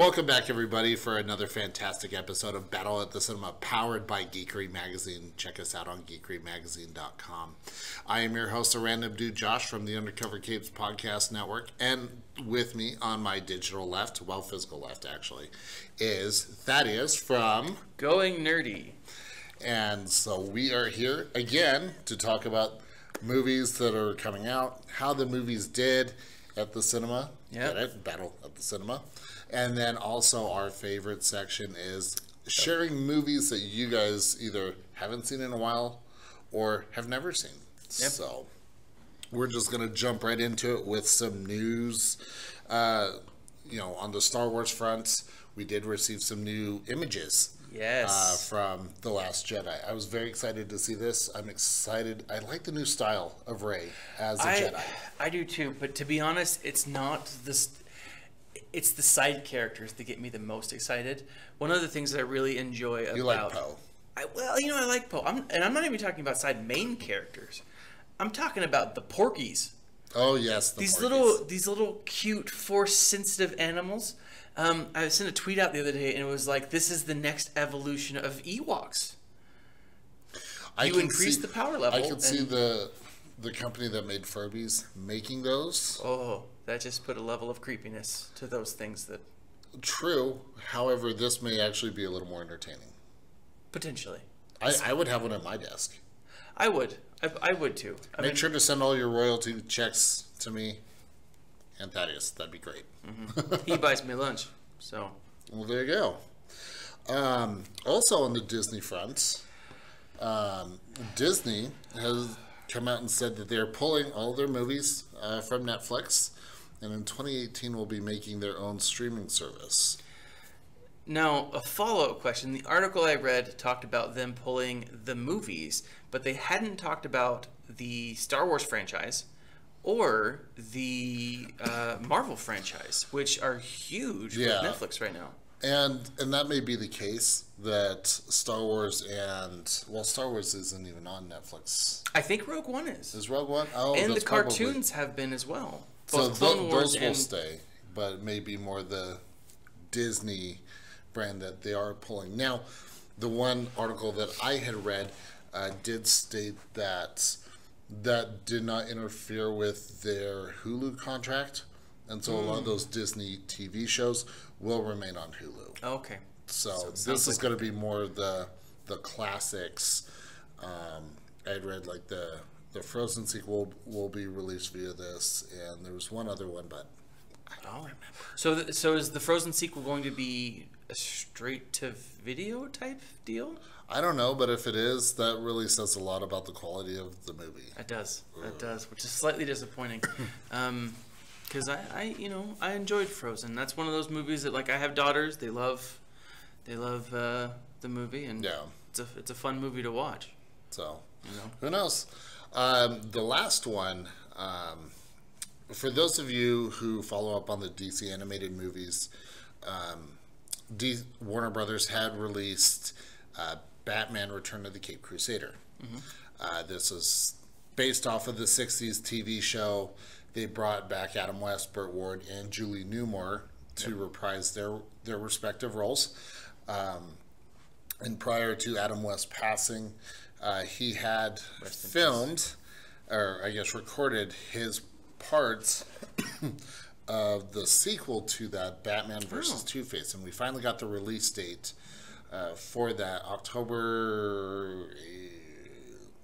Welcome back, everybody, for another fantastic episode of Battle at the Cinema, powered by Geekery Magazine. Check us out on geekerymagazine.com. I am your host, a random dude, Josh, from the Undercover Capes Podcast Network, and with me on my digital left, well, physical left, actually, is Thaddeus from Going Nerdy. And so we are here again to talk about movies that are coming out, how the movies did at the cinema, Battle at the Cinema. And then also our favorite section is sharing movies that you guys either haven't seen in a while or have never seen. Yep. So we're just going to jump right into it with some news. On the Star Wars front, we did receive some new images. Yes. From The Last Jedi. I was very excited to see this. I'm excited. I like the new style of Rey as a Jedi. I do too, but to be honest, it's not this. It's the side characters that get me the most excited. One of the things that I really enjoy about... You like Poe. I like Poe. And I'm not even talking about side main characters. I'm talking about the Porkies. Oh, yes, the Porkies. These little cute, force-sensitive animals. I sent a tweet out the other day, and it was like, this is the next evolution of Ewoks. You increase the power level. I can see the company that made Furbies making those. Oh, that just put a level of creepiness to those things that... True. However, this may actually be a little more entertaining. Potentially. I would have one at my desk. I would. I would too. Make sure to send all your royalty checks to me and Thaddeus. That'd be great. Mm-hmm. He buys me lunch. So. Well, there you go. Also on the Disney front, Disney has come out and said that they're pulling all their movies from Netflix, and in 2018 will be making their own streaming service. Now, a follow-up question. The article I read talked about them pulling the movies, but they hadn't talked about the Star Wars franchise or the Marvel franchise, which are huge with Netflix right now. And that may be the case that Star Wars Star Wars isn't even on Netflix. I think Rogue One is. Is Rogue One? Oh, and the cartoons have been as well. Both so those will stay, but it may be more the Disney brand that they are pulling. Now, the one article that I had read did state that that did not interfere with their Hulu contract. And so a lot of those Disney TV shows will remain on Hulu. Oh, okay. So this is going to be more the classics. I had read like the Frozen sequel will be released via this, and there was one other one, but I don't remember. So is the Frozen sequel going to be a straight-to-video type deal? I don't know, but if it is, that really says a lot about the quality of the movie. It does. It does, which is slightly disappointing. Because I enjoyed Frozen. That's one of those movies that, like, I have daughters. They love the movie, and it's a fun movie to watch. So who knows? The last one, for those of you who follow up on the DC animated movies, Warner Brothers had released Batman: Return of the Caped Crusader. Mm-hmm. This is based off of the '60s TV show. They brought back Adam West, Burt Ward, and Julie Newmar to reprise their respective roles. And prior to Adam West passing, he had filmed, or I guess recorded, his parts of the sequel to that, Batman vs. Two-Face. And we finally got the release date for that, October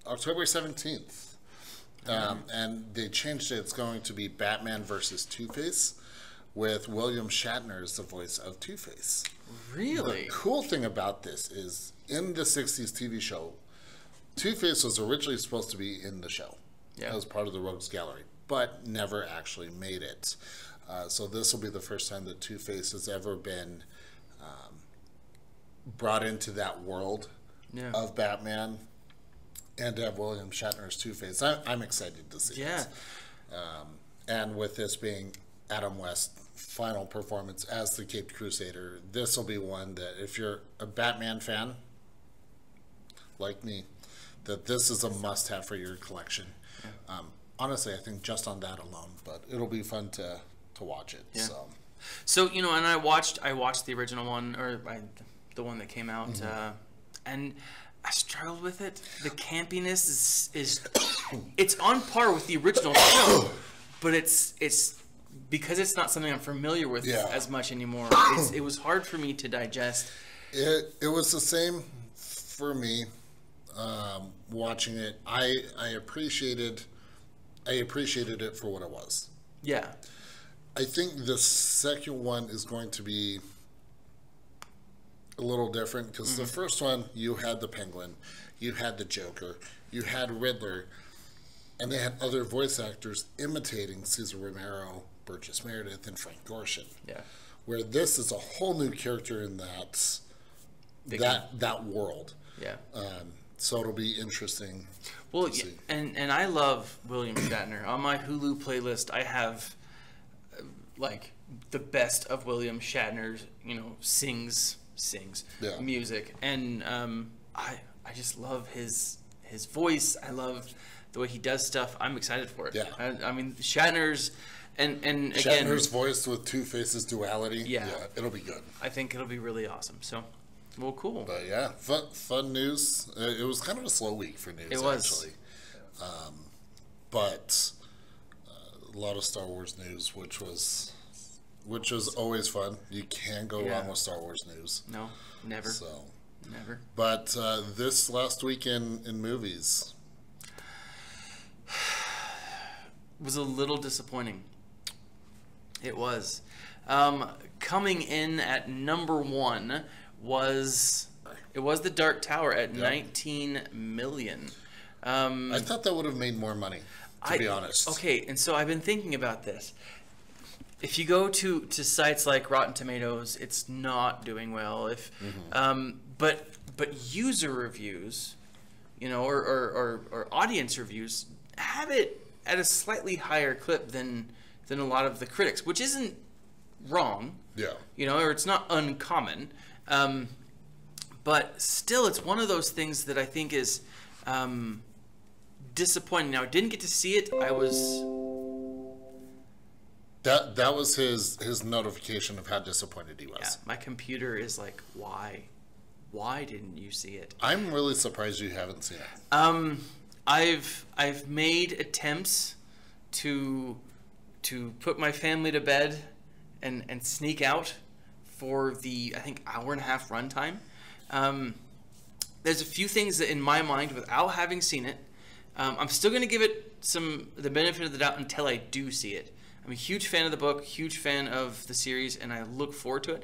17th. And they changed it. It's going to be Batman vs. Two-Face, with William Shatner as the voice of Two-Face. Really? The cool thing about this is, in the '60s TV show, Two-Face was originally supposed to be in the show. Yeah. It was part of the Rogues Gallery, but never actually made it. So this will be the first time that Two-Face has ever been brought into that world of Batman. And to have William Shatner's Two-Face. I'm excited to see this. And with this being Adam West's final performance as the Caped Crusader, this will be one that, if you're a Batman fan like me, that this is a must-have for your collection. Yeah. Honestly, I think just on that alone, but it'll be fun to watch it. Yeah. So. So, you know, and I watched the original one, or the one that came out, and I struggled with it. The campiness is it's on par with the original show, but it's because it's not something I'm familiar with as much anymore. It was hard for me to digest. It was the same for me. Watching it, I appreciated it for what it was. Yeah, I think the second one is going to be a little different, because the first one, you had the Penguin, you had the Joker, you had Riddler, and they had other voice actors imitating Cesar Romero, Burgess Meredith, and Frank Gorshin. Yeah, where this is a whole new character in that world. Yeah. So it'll be interesting. Well, yeah, and I love William Shatner. On my Hulu playlist, I have like the best of William Shatner's, you know, sings music, and I just love his voice. I love the way he does stuff. I'm excited for it. Yeah. I mean, Shatner's and again, Shatner's voice with Two-Face's duality. Yeah. Yeah, it'll be good. I think it'll be really awesome. So. Well, cool. But yeah, fun news. It was kind of a slow week for news. It was. Actually. But a lot of Star Wars news, which was always fun. You can't go wrong with Star Wars news. No, never. So never. But this last weekend in movies was a little disappointing. It was. Coming in at number one. It was The Dark Tower at 19 million. I thought that would have made more money, to be honest. Okay, and so I've been thinking about this. If you go to sites like Rotten Tomatoes, it's not doing well. If but user reviews, you know, or audience reviews have it at a slightly higher clip than a lot of the critics, which isn't wrong. Yeah. You know, or it's not uncommon. But still, it's one of those things that I think is disappointing. Now, I didn't get to see it. I was that was his notification of how disappointed he was. Yeah, my computer is like, why didn't you see it? I'm really surprised you haven't seen it. I've made attempts to put my family to bed and sneak out for the, I think, hour-and-a-half runtime. There's a few things that in my mind, without having seen it, I'm still going to give it the benefit of the doubt until I do see it. I'm a huge fan of the book, huge fan of the series, and I look forward to it.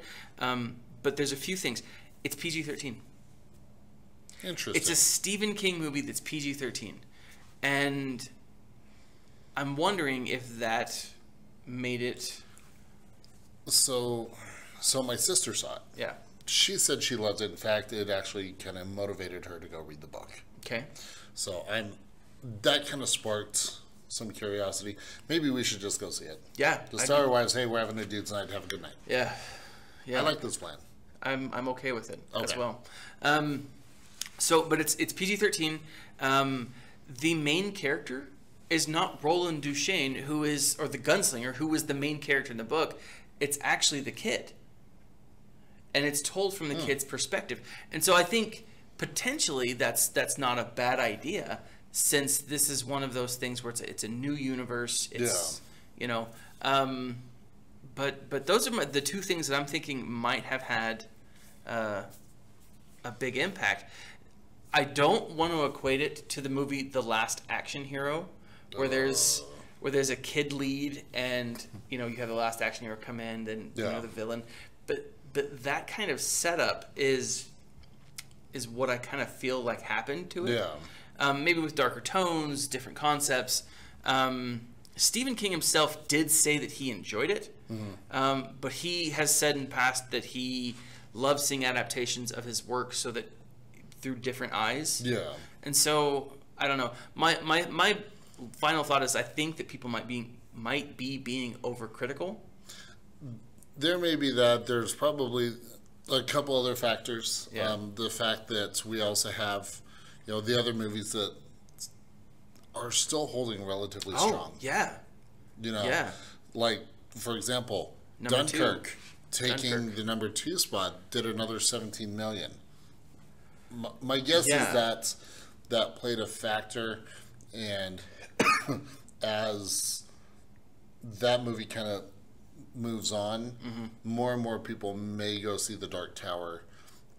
But there's a few things. It's PG-13. Interesting. It's a Stephen King movie that's PG-13. And I'm wondering if that made it... So my sister saw it. Yeah. She said she loved it. In fact, it actually kind of motivated her to go read the book. Okay. So that kind of sparked some curiosity. Maybe we should just go see it. Yeah. Just tell our wives, hey, we're having a dude's night. Have a good night. Yeah. Yeah. I like this plan. I'm okay with it as well. So, but it's PG-13. The main character is not Roland Duchesne, or the gunslinger, who was the main character in the book. It's actually the kid. And it's told from the kid's perspective. And so I think potentially that's not a bad idea, since this is one of those things where it's a new universe. It's, you know, but those are the two things that I'm thinking might have had a big impact. I don't want to equate it to the movie The Last Action Hero, where there's a kid lead, and, you know, you have the last action hero come in, then you know, the villain. But that kind of setup is what I kind of feel like happened to it. Yeah. Maybe with darker tones, different concepts. Stephen King himself did say that he enjoyed it, but he has said in the past that he loves seeing adaptations of his work so that through different eyes. Yeah. And so I don't know. My final thought is I think that people might be being overcritical. There may be that. There's probably a couple other factors. Yeah. The fact that we also have, you know, the other movies that are still holding relatively strong. Yeah. You know, like, for example, Dunkirk, taking the number 2 spot, did another $17 million. My guess is that played a factor, and as that movie kind of moves on, more and more people may go see The Dark Tower.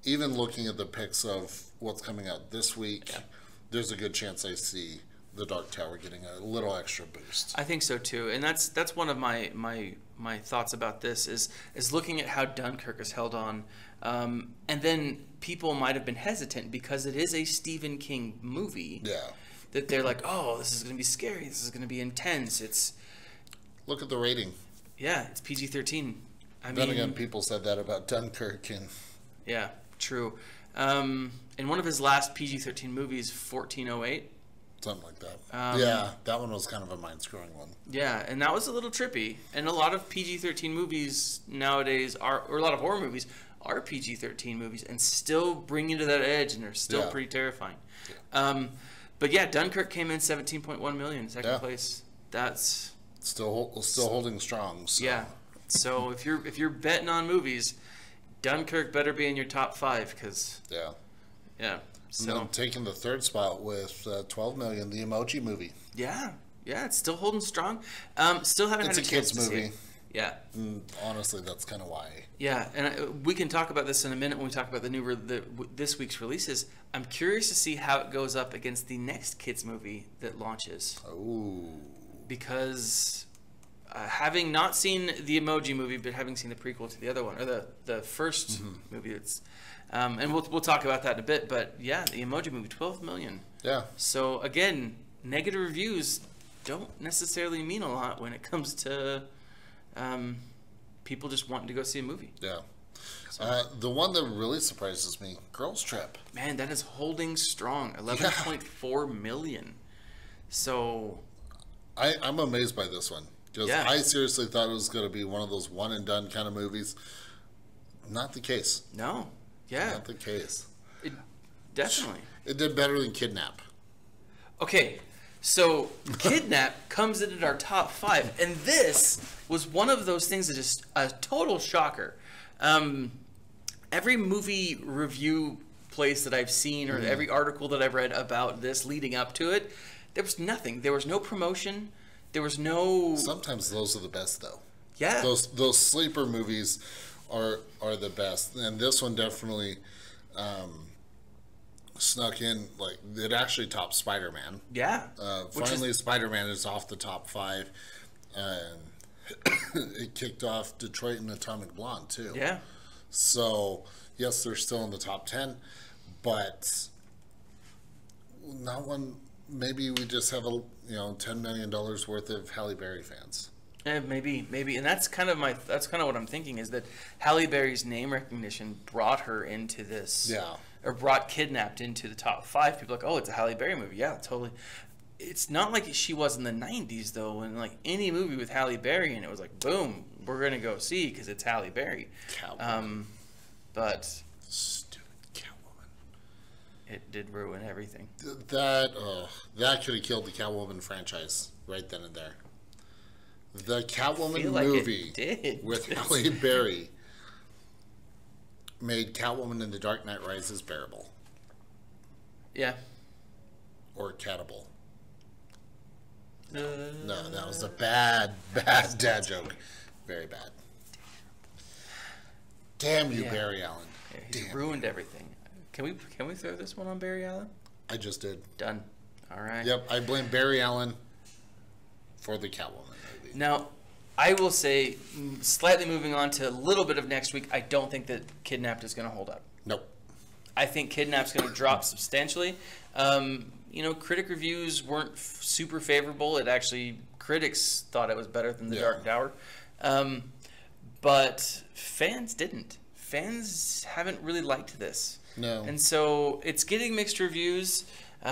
Even looking at the picks of what's coming out this week, there's a good chance I see The Dark Tower getting a little extra boost. I think so too, and that's one of my thoughts about this is looking at how Dunkirk has held on, and then people might have been hesitant because it is a Stephen King movie. Yeah, that they're like, oh, this is going to be scary. This is going to be intense. It's look at the rating. Yeah, it's PG-13. Then again, people said that about Dunkirk, and yeah, true. In one of his last PG-13 movies, 1408. Something like that. Yeah, that one was kind of a mind-screwing one. Yeah, and that was a little trippy. And a lot of PG-13 movies nowadays are, or a lot of horror movies, are PG-13 movies and still bring you to that edge, and they're still pretty terrifying. Yeah. But yeah, Dunkirk came in $17.1 million, second place. That's still holding strong. So. Yeah. So if you're betting on movies, Dunkirk better be in your top 5, because yeah. So and taking the third spot with $12 million, The Emoji Movie. Yeah, it's still holding strong. Still haven't had a chance to see it. It's a kids' movie. Yeah. And honestly, that's kind of why. Yeah, and we can talk about this in a minute when we talk about the new this week's releases. I'm curious to see how it goes up against the next kids' movie that launches. Oh. Because having not seen The Emoji Movie, but having seen the prequel to the other one, or the first movie that's. And we'll talk about that in a bit, but yeah, The Emoji Movie, $12 million. Yeah. So again, negative reviews don't necessarily mean a lot when it comes to people just wanting to go see a movie. Yeah. So, the one that really surprises me, Girls Trip. Man, that is holding strong, 11.4 million. So, I'm amazed by this one because I seriously thought it was going to be one of those one and done kind of movies. Not the case. No. Yeah, not the case. Definitely. It did better than Kidnap. Okay, so Kidnap comes in at our top 5, and this was one of those things that is a total shocker. Every movie review place that I've seen, or every article that I've read about this leading up to it, there was nothing. There was no promotion. There was no. Sometimes those are the best, though. Yeah. Those sleeper movies. Are the best, and this one definitely snuck in. Like it actually topped Spider-Man. Yeah. Finally, Spider-Man is off the top 5. It kicked off Detroit and Atomic Blonde too. Yeah. So yes, they're still in the top 10, but not one. Maybe we just have $10 million worth of Halle Berry fans. Maybe, and that's kind of what I'm thinking is that Halle Berry's name recognition brought her into this, or brought Kidnapped into the top 5. People are like, oh, it's a Halle Berry movie, yeah, totally. It's not like she was in the '90s though, and like any movie with Halle Berry, and it was like, boom, we're gonna go see because it's Halle Berry. Catwoman. But stupid Catwoman. It did ruin everything. That could have killed the Catwoman franchise right then and there. The Catwoman movie with Halle Berry made Catwoman and The Dark Knight Rises bearable. Yeah. Or catable. No, that was a bad dad joke. Very bad. Damn you, Barry Allen. He ruined everything. Can we throw this one on Barry Allen? I just did. Done. All right. Yep, I blame Barry Allen for the Catwoman. Now, I will say, slightly moving on to a little bit of next week, I don't think that Kidnapped is going to hold up. Nope. I think Kidnapped's going to drop substantially. Critic reviews weren't super favorable. It actually, critics thought it was better than The Dark Tower. But fans didn't. Fans haven't really liked this. No. And so it's getting mixed reviews.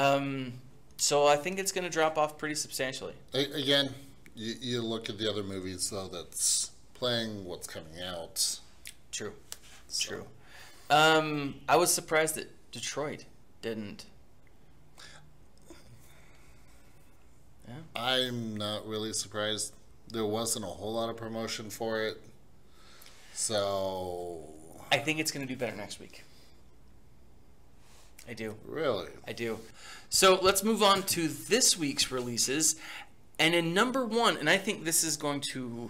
So I think it's going to drop off pretty substantially. Again... You look at the other movies, though, that's playing what's coming out. True. So. True. I was surprised that Detroit didn't. Yeah. I'm not really surprised. There wasn't a whole lot of promotion for it. So I think it's going to do better next week. I do. Really? I do. So let's move on to this week's releases. And in number one, and I think this is going to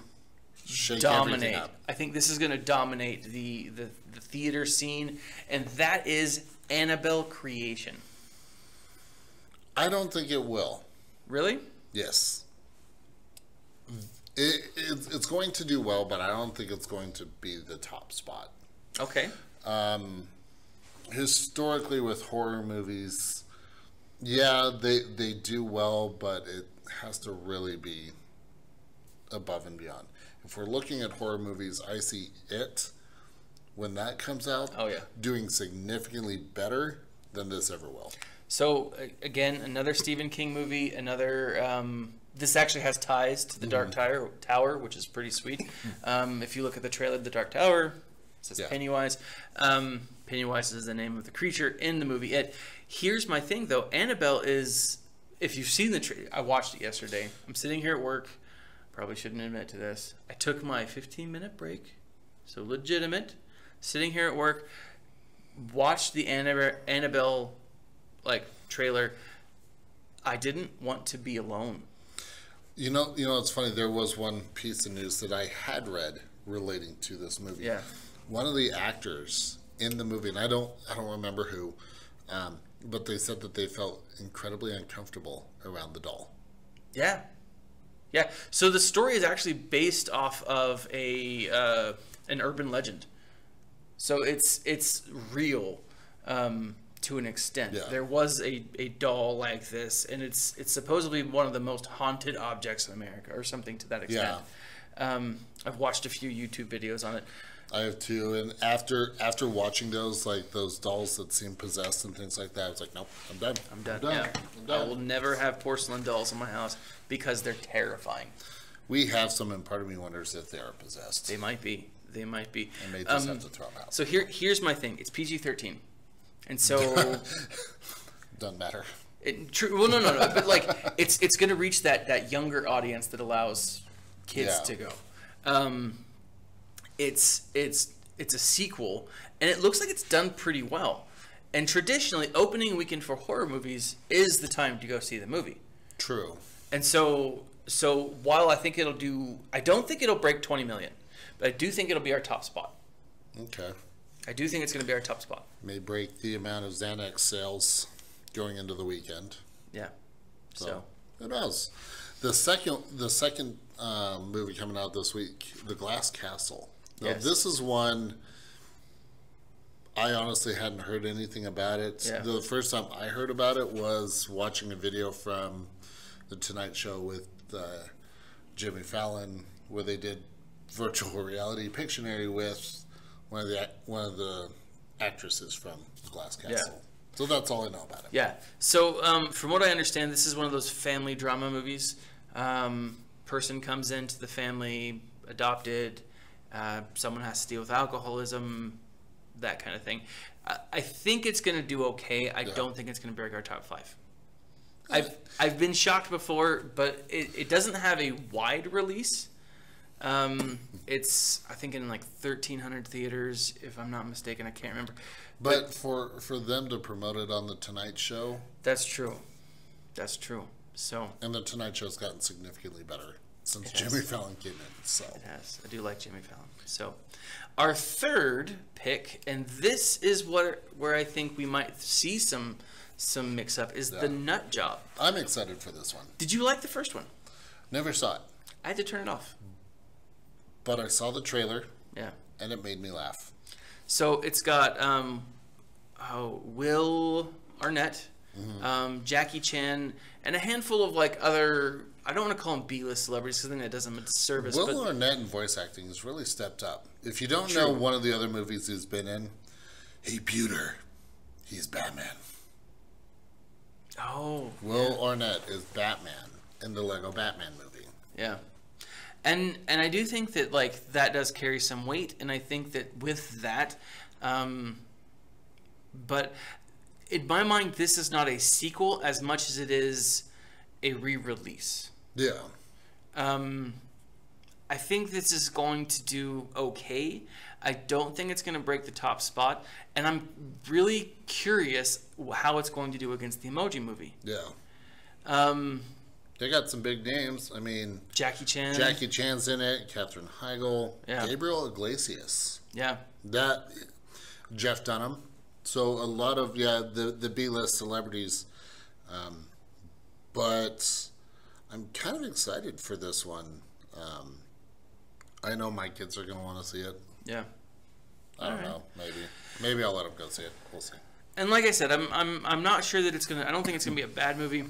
dominate. I think this is going to dominate the theater scene, and that is Annabelle Creation. I don't think it will. Really? Yes. It's going to do well, but I don't think it's going to be the top spot. Okay. Historically, with horror movies, yeah, they do well, but it has to really be above and beyond. If we're looking at horror movies, I see It, when that comes out, doing significantly better than this ever will. So, again, another Stephen King movie, another... this actually has ties to The Dark Tower, which is pretty sweet. If you look at the trailer of The Dark Tower, it says Pennywise. Pennywise is the name of the creature in the movie It. Here's my thing, though. Annabelle is, if you've seen the trailer, I watched it yesterday. I'm sitting here at work. Probably shouldn't admit to this. I took my 15-minute break, so legitimate. Sitting here at work, watched the Annabelle trailer. I didn't want to be alone. You know, it's funny. There was one piece of news that I had read relating to this movie. Yeah. One of the actors in the movie, and I don't remember who, but they said that they felt incredibly uncomfortable around the doll. Yeah. Yeah. So the story is actually based off of an urban legend. So it's real. To an extent. Yeah. There was a doll like this, and it's supposedly one of the most haunted objects in America, or something to that extent. Yeah. I've watched a few YouTube videos on it. I have too, and after watching those, those dolls that seem possessed and things like that, I was like, nope, I'm done. I'm done. I will never have porcelain dolls in my house because they're terrifying. We have some, and part of me wonders if they are possessed. They might be. They might be. I may just have to throw them out. So here's my thing. It's PG-13. And so, doesn't matter. True. Well, no. But it's going to reach that younger audience that allows kids to go. It's a sequel, and it looks like it's done pretty well. And traditionally, opening weekend for horror movies is the time to go see the movie. True. And so while I think it'll do, I don't think it'll break 20 million, but I do think it'll be our top spot. Okay. I do think it's going to be our top spot. May break the amount of Xanax sales going into the weekend. Yeah. So who knows? The second movie coming out this week, The Glass Castle. Now, this is one I honestly hadn't heard anything about it. Yeah. The first time I heard about it was watching a video from The Tonight Show with Jimmy Fallon, where they did virtual reality Pictionary with one of the actresses from The Glass Castle. Yeah. So that's all I know about it. Yeah. So from what I understand, this is one of those family drama movies. Person comes into the family, adopted. Someone has to deal with alcoholism, that kind of thing. I think it's going to do okay. I don't think it's going to break our top five. I've been shocked before, but it doesn't have a wide release. It's I think in 1,300 theaters, if I'm not mistaken. I can't remember. But for them to promote it on The Tonight Show, that's true. So and The Tonight Show's gotten significantly better since Jimmy Fallon came in. So it has. I do like Jimmy Fallon. So our third pick, and this is where I think we might see some mix up, is The Nut Job. I'm excited for this one. Did you like the first one? Never saw it. I had to turn it off. But I saw the trailer, and it made me laugh. So it's got Will Arnett, Jackie Chan, and a handful of other. I don't want to call them B-list celebrities because then it doesn't service. Will Arnett in voice acting has really stepped up. If you don't know one of the other movies he's been in, hey Pewter, he's Batman. Oh, Will Arnett is Batman in the Lego Batman movie. Yeah. And I do think that that does carry some weight, and I think that with that, but in my mind, this is not a sequel as much as it is a re-release. Yeah. I think this is going to do okay. I don't think it's going to break the top spot, and I'm really curious how it's going to do against the Emoji Movie. Yeah. They got some big names. I mean, Jackie Chan. Jackie Chan's in it. Katherine Heigl. Yeah. Gabriel Iglesias. Yeah. That. Jeff Dunham. So a lot of the B-list celebrities, but I'm kind of excited for this one. I know my kids are going to want to see it. Yeah. I don't know. Maybe I'll let them go see it. We'll see. And like I said, I'm not sure that it's going to, I don't think it's going to be a bad movie.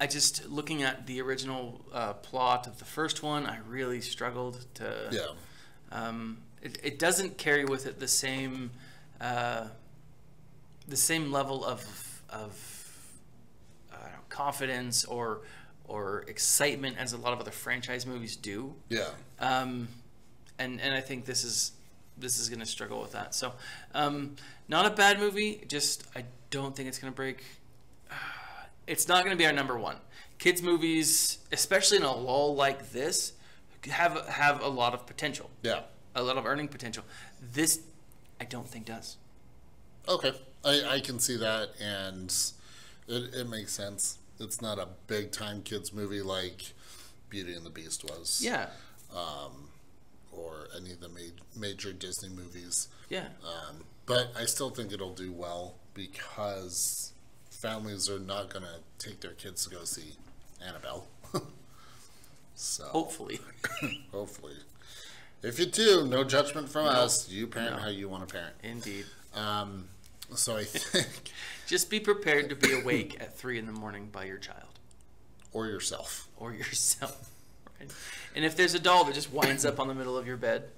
I just, looking at the original plot of the first one, I really struggled to, it doesn't carry with it the same level of confidence or excitement as a lot of other franchise movies do. Yeah. And I think this is going to struggle with that. So, not a bad movie. Just I don't think it's going to break. It's not going to be our number one. Kids movies, especially in a lull like this, have a lot of potential. Yeah. A lot of earning potential. This, I don't think does. Okay, I can see that, and it makes sense. It's not a big time kids movie like Beauty and the Beast was. Yeah. Or any of the major Disney movies. Yeah. But I still think it'll do well because families are not gonna take their kids to go see Annabelle. So hopefully. Hopefully. If you do, no judgment from us. You parent how you want to parent. Indeed. So I think... Just be prepared to be awake at 3 in the morning by your child. Or yourself. Or yourself. Right? And if there's a doll that just winds up on the middle of your bed...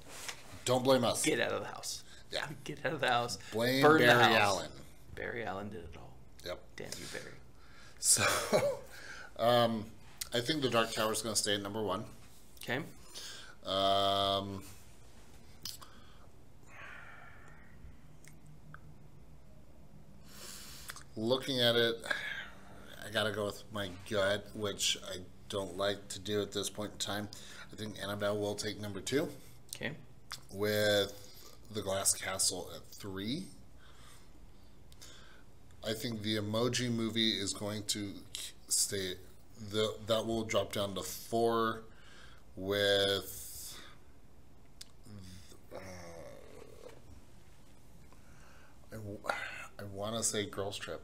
Don't blame us. Get out of the house. Yeah. Get out of the house. Blame Barry Allen. Barry Allen did it all. Yep. Damn you, Barry. So, I think The Dark Tower is going to stay at number one. Okay. Looking at it, I gotta go with my gut, which I don't like to do at this point in time. I think Annabelle will take number 2. Okay. With The Glass Castle at 3. I think The Emoji Movie is going to stay, that will drop down to 4 with I want to say Girls Trip.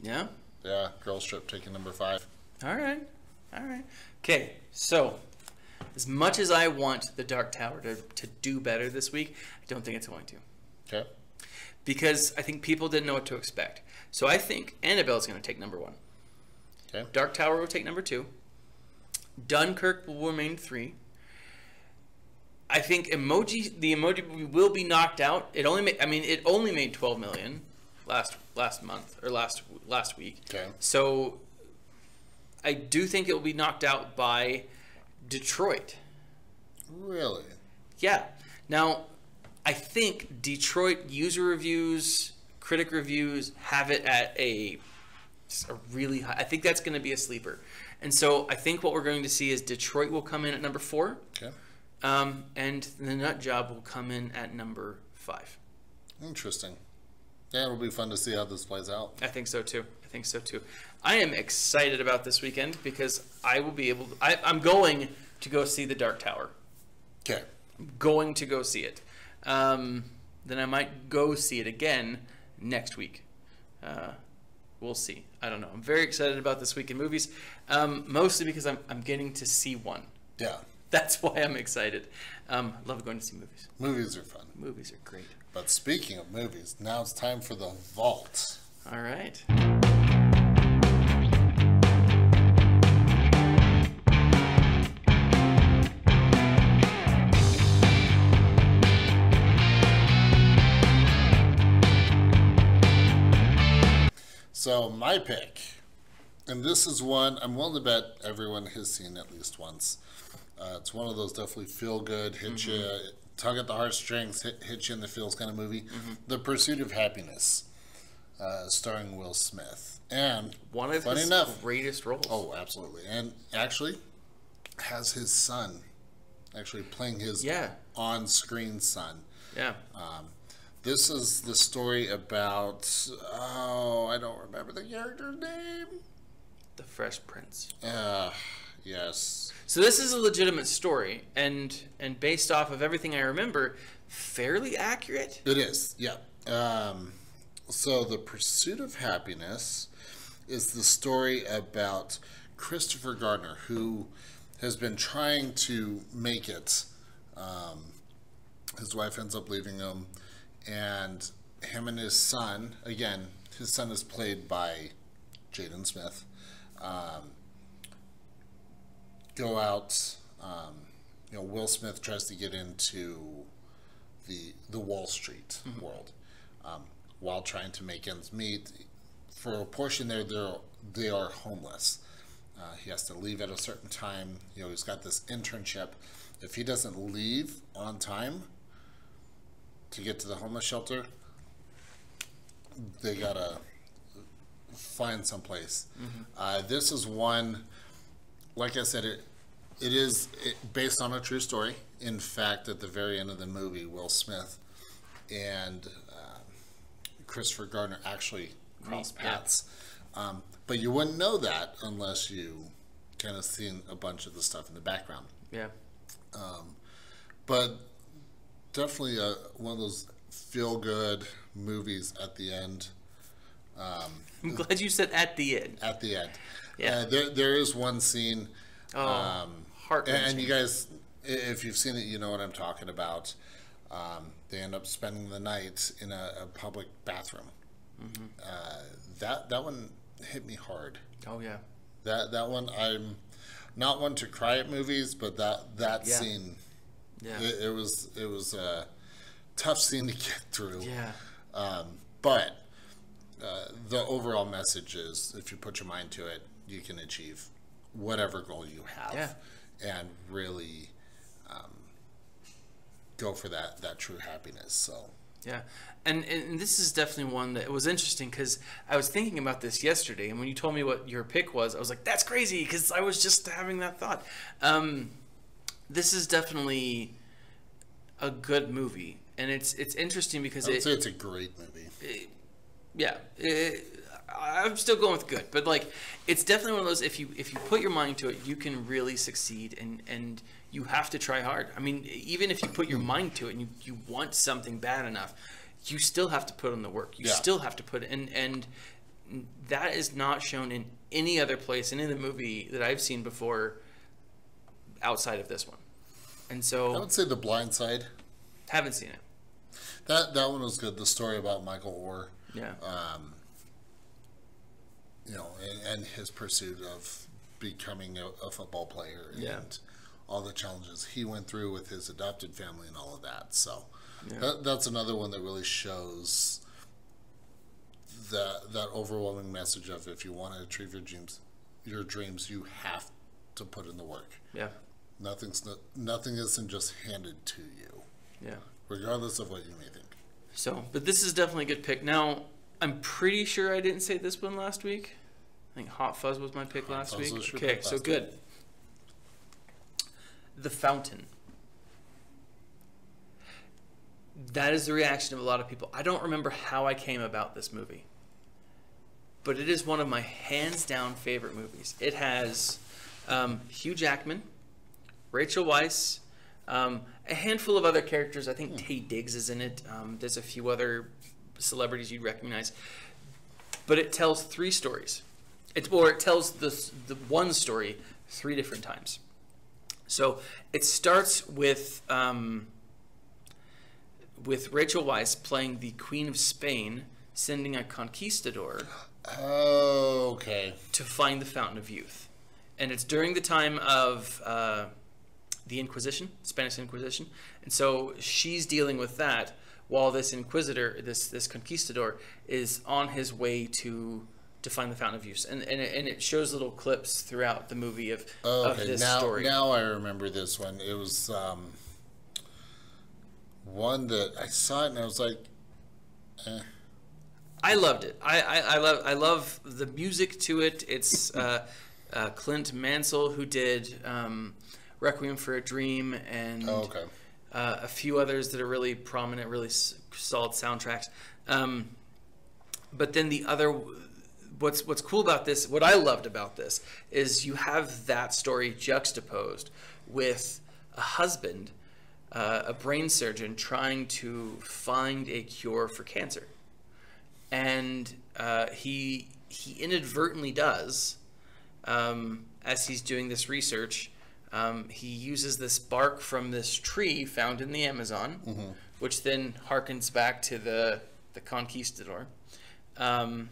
Yeah? Yeah, Girls Trip taking number 5. All right. Okay, so as much as I want The Dark Tower to do better this week, I don't think it's going to. Okay. Because I think people didn't know what to expect. So I think Annabelle's going to take number 1. Okay. Dark Tower will take number 2. Dunkirk will remain 3. I think the Emoji Movie will be knocked out. It only made, it only made 12 million last month or last week. Okay. So I do think it will be knocked out by Detroit. Really? Yeah. Now, I think Detroit user reviews, critic reviews have it at a really high. I think that's going to be a sleeper. And so I think what we're going to see is Detroit will come in at number 4. Okay. And The Nut Job will come in at number 5. Interesting. Yeah, it'll be fun to see how this plays out. I think so too. I am excited about this weekend because I will be able to, I'm going to go see The Dark Tower. Okay. I'm going to go see it. Then I might go see it again next week. We'll see. I don't know. I'm very excited about this week in movies, mostly because I'm getting to see one. Yeah. That's why I'm excited. I love going to see movies. Movies are fun. Movies are great. But speaking of movies, now it's time for The Vault. All right. So my pick, and this is one I'm willing to bet everyone has seen at least once. It's one of those definitely feel good, hit you, tug at the heartstrings, hit you in the feels kind of movie. The Pursuit of Happiness, starring Will Smith, and one of his greatest roles. Oh, absolutely, and actually has his son actually playing his on-screen son. Yeah. This is the story about, oh, I don't remember the character's name. The Fresh Prince. Yes. So this is a legitimate story, and based off of everything I remember, fairly accurate. It is, yeah. So The Pursuit of Happiness is the story about Christopher Gardner, who has been trying to make it. His wife ends up leaving him, and him and his son, again, his son is played by Jaden Smith, go out, you know, Will Smith tries to get into the Wall Street world, while trying to make ends meet. For a portion there, they are homeless. He has to leave at a certain time. You know, he's got this internship. If he doesn't leave on time to get to the homeless shelter, they gotta find someplace. This is one, like I said, it is based on a true story. In fact, at the very end of the movie, Will Smith and Christopher Gardner actually cross paths. But you wouldn't know that unless you kind of seen a bunch of the stuff in the background. Yeah. But definitely one of those feel-good movies at the end. I'm glad you said at the end. At the end. Yeah. There is one scene. Oh, heart-wrenching. And you guys, if you've seen it, you know what I'm talking about. They end up spending the night in a public bathroom. That one hit me hard. Oh yeah. That one, I'm not one to cry at movies, but that scene, it was a tough scene to get through. Yeah. But the overall message is, if you put your mind to it, you can achieve whatever goal you have, and really go for that true happiness. So. Yeah. And this is definitely one that was interesting, because I was thinking about this yesterday, and when you told me what your pick was, I was like, that's crazy, because I was just having that thought. This is definitely a good movie, and it's interesting because I would say it's a great movie. I'm still going with good, but like, it's definitely one of those, if you put your mind to it, you can really succeed, and you have to try hard. I mean, even if you put your mind to it and you want something bad enough, you still have to put in the work. You still have to put in, and that is not shown in any other place, in any other movie that I've seen before outside of this one. And so I would say The Blind Side. Haven't seen it. That one was good. The story about Michael Orr. Yeah. You know, and his pursuit of becoming a football player, and all the challenges he went through with his adopted family and all of that. So that's another one that really shows that overwhelming message of, if you want to achieve your dreams, you have to put in the work. Yeah. Nothing isn't just handed to you. Yeah. Regardless of what you may think. So, but this is definitely a good pick. Now, I'm pretty sure I didn't say this one last week. I think Hot Fuzz was my pick last week. Okay, so good. The Fountain. That is the reaction of a lot of people. I don't remember how I came about this movie, but it is one of my hands down favorite movies. It has Hugh Jackman, Rachel Weisz, a handful of other characters. I think Taye Diggs is in it. There's a few other celebrities you'd recognize, but it tells three stories. It tells the one story three different times. So it starts with Rachel Weisz playing the Queen of Spain, sending a conquistador to find the Fountain of Youth, and it's during the time of the Inquisition, Spanish Inquisition, and so she's dealing with that, while this inquisitor, this conquistador, is on his way to find the Fountain of Youth, and it shows little clips throughout the movie of this story. Now I remember this one. It was one that I saw it and I was like, eh. I loved it. I love the music to it. It's Clint Mansell, who did Requiem for a Dream, and a few others that are really prominent, really solid soundtracks. But then the other, what's cool about this, what I loved about this, is you have that story juxtaposed with a husband, a brain surgeon, trying to find a cure for cancer. And he inadvertently does, as he's doing this research, he uses this bark from this tree found in the Amazon, mm-hmm. which then harkens back to the conquistador, and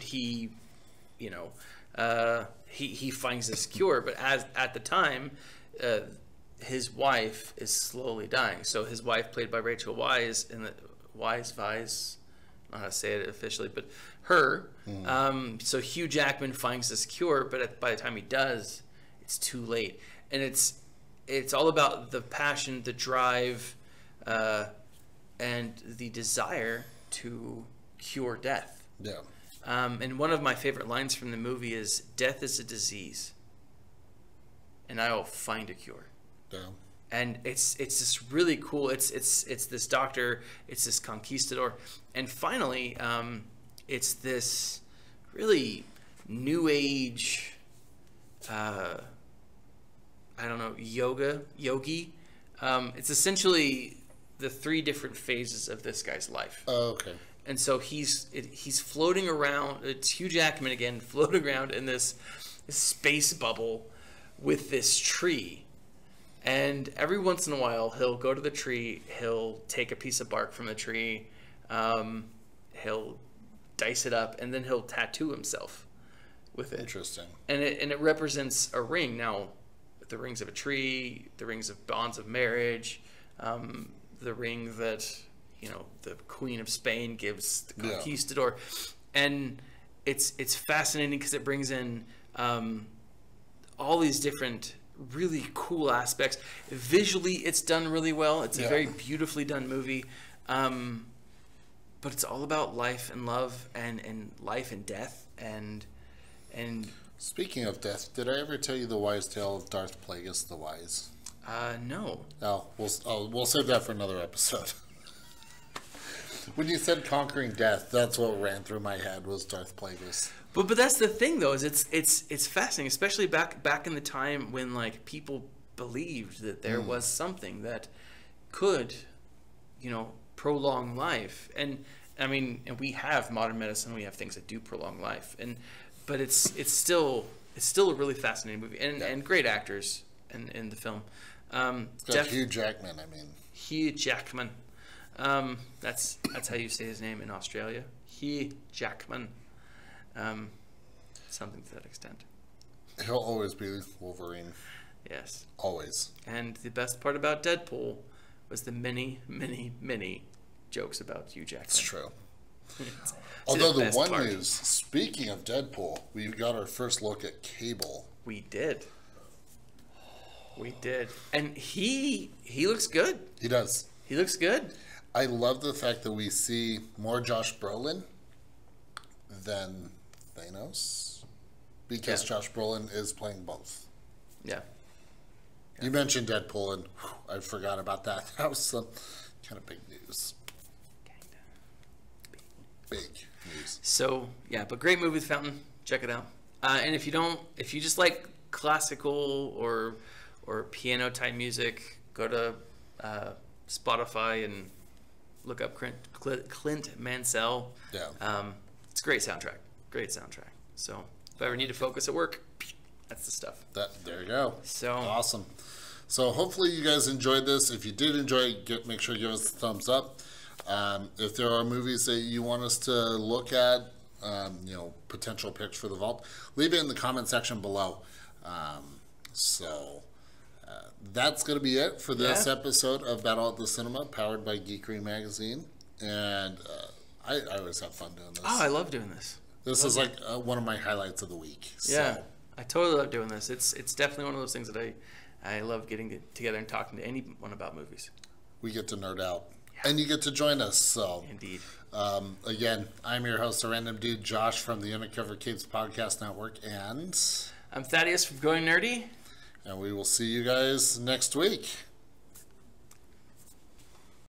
he, you know, he finds this cure. But as at the time, his wife is slowly dying. So his wife, played by Rachel Weisz, in the Weisz, I don't know how to say it officially, but her. Mm. So Hugh Jackman finds this cure, but by the time he does, it's too late. And it's all about the passion, the drive, and the desire to cure death. Yeah. And one of my favorite lines from the movie is, "Death is a disease, and I will find a cure." Yeah. And it's this really cool, it's this doctor, it's this conquistador. And finally, it's this really new age, I don't know, yogi. It's essentially the three different phases of this guy's life. Oh, okay. And so he's floating around, it's Hugh Jackman again, floating around in this space bubble with this tree. And every once in a while, he'll go to the tree, he'll take a piece of bark from the tree, he'll dice it up, and then he'll tattoo himself with it. Interesting. And it represents a ring. Now, the rings of a tree, the rings of bonds of marriage, the ring that, you know, the Queen of Spain gives the conquistador. Yeah. And it's fascinating because it brings in all these different really cool aspects. Visually, it's done really well. It's a very beautifully done movie. But it's all about life and love, and life and death, and speaking of death, did I ever tell you the wise tale of Darth Plagueis the Wise? No. No, we'll save that for another episode. When you said conquering death, that's what ran through my head, was Darth Plagueis. But that's the thing, though, is it's fascinating, especially back in the time when, like, people believed that there was something that could, you know, prolong life. And I mean, and we have modern medicine, we have things that do prolong life. But it's still a really fascinating movie, and great actors in the film. Hugh Jackman, I mean. Hugh Jackman. That's how you say his name in Australia. Hugh Jackman. Something to that extent. He'll always be Wolverine. Yes. Always. And the best part about Deadpool was the many, many, many jokes about Hugh Jackman. It's true. It's although the one news, speaking of Deadpool, we got our first look at Cable. We did. We did. And he looks good. He does. He looks good. I love the fact that we see more Josh Brolin than Thanos, because Josh Brolin is playing both. Yeah. You mentioned Deadpool, and whew, I forgot about that. That was some kind of big news. Big news. So, yeah, but great movie, The Fountain. Check it out. And if you just like classical or piano-type music, go to Spotify and look up Clint Mansell. Yeah. It's a great soundtrack. Great soundtrack. So if I ever need to focus at work, that's the stuff. There you go. So awesome. So hopefully you guys enjoyed this. If you did enjoy it, make sure you give us a thumbs up. If there are movies that you want us to look at, you know, potential picks for the vault, leave it in the comment section below. That's going to be it for this episode of Battle at the Cinema, powered by Geekery Magazine. And I always have fun doing this. Oh, I love doing this. This is like one of my highlights of the week. So. Yeah. I totally love doing this. It's definitely one of those things that I love getting together and talking to anyone about movies. We get to nerd out. Yeah. And you get to join us. So indeed. Again, I'm your host, the Random Dude, Josh, from the Undercover Kids Podcast Network, and I'm Thaddeus from Going Nerdy. And we will see you guys next week.